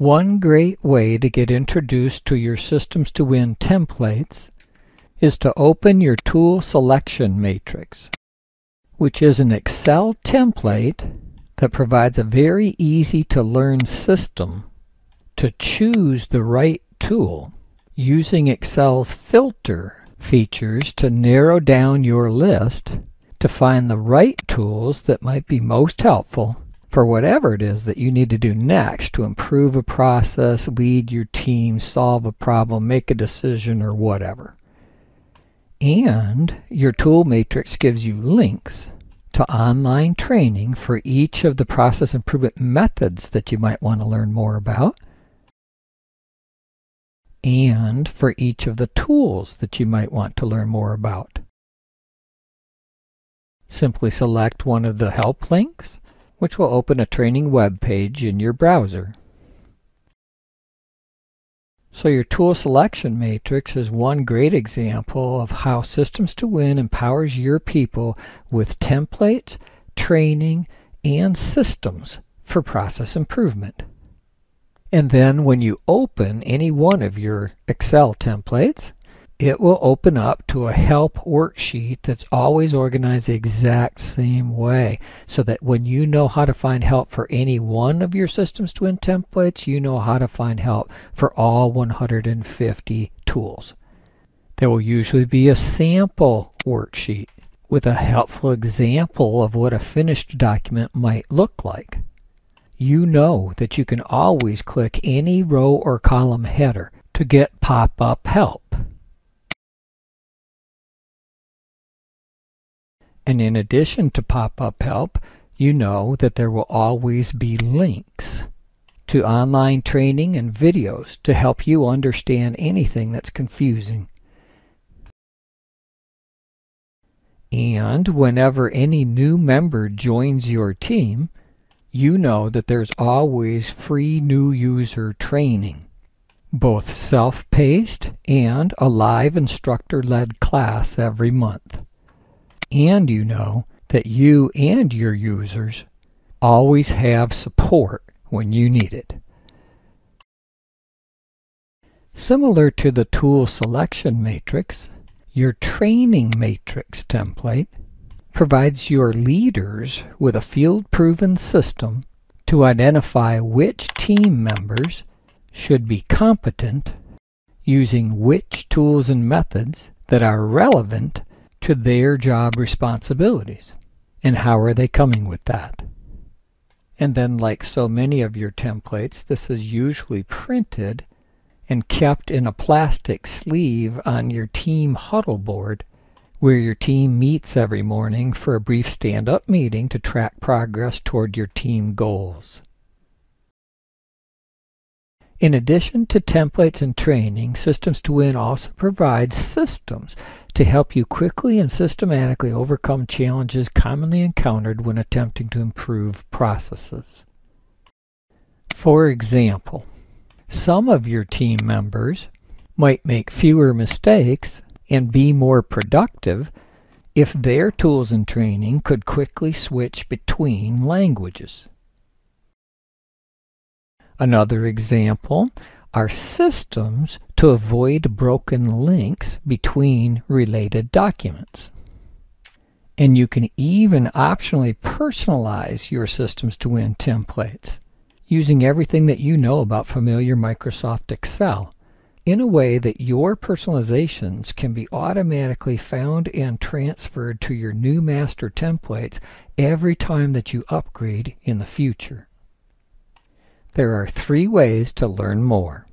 One great way to get introduced to your Systems2win templates is to open your Tool Selection Matrix, which is an Excel template that provides a very easy-to-learn system to choose the right tool using Excel's filter features to narrow down your list to find the right tools that might be most helpful for whatever it is that you need to do next to improve a process, lead your team, solve a problem, make a decision, or whatever. And your tool matrix gives you links to online training for each of the process improvement methods that you might want to learn more about, and for each of the tools that you might want to learn more about. Simply select one of the help links, which will open a training web page in your browser. So your tool selection matrix is one great example of how Systems2win empowers your people with templates, training, and systems for process improvement. And then when you open any one of your Excel templates, it will open up to a help worksheet that's always organized the exact same way, so that when you know how to find help for any one of your Systems2win templates, you know how to find help for all 150 tools. There will usually be a sample worksheet with a helpful example of what a finished document might look like. You know that you can always click any row or column header to get pop-up help. And in addition to pop-up help, you know that there will always be links to online training and videos to help you understand anything that's confusing. And whenever any new member joins your team, you know that there's always free new user training, both self-paced and a live instructor-led class every month. And you know that you and your users always have support when you need it. Similar to the tool selection matrix, your training matrix template provides your leaders with a field-proven system to identify which team members should be competent using which tools and methods that are relevant to their job responsibilities, and how are they coming with that. And then, like so many of your templates, this is usually printed and kept in a plastic sleeve on your team huddle board, where your team meets every morning for a brief stand-up meeting to track progress toward your team goals. In addition to templates and training, Systems2win also provides systems to help you quickly and systematically overcome challenges commonly encountered when attempting to improve processes. For example, some of your team members might make fewer mistakes and be more productive if their tools and training could quickly switch between languages. Another example are systems to avoid broken links between related documents. And you can even optionally personalize your Systems2win templates using everything that you know about familiar Microsoft Excel in a way that your personalizations can be automatically found and transferred to your new master templates every time that you upgrade in the future. There are 3 ways to learn more.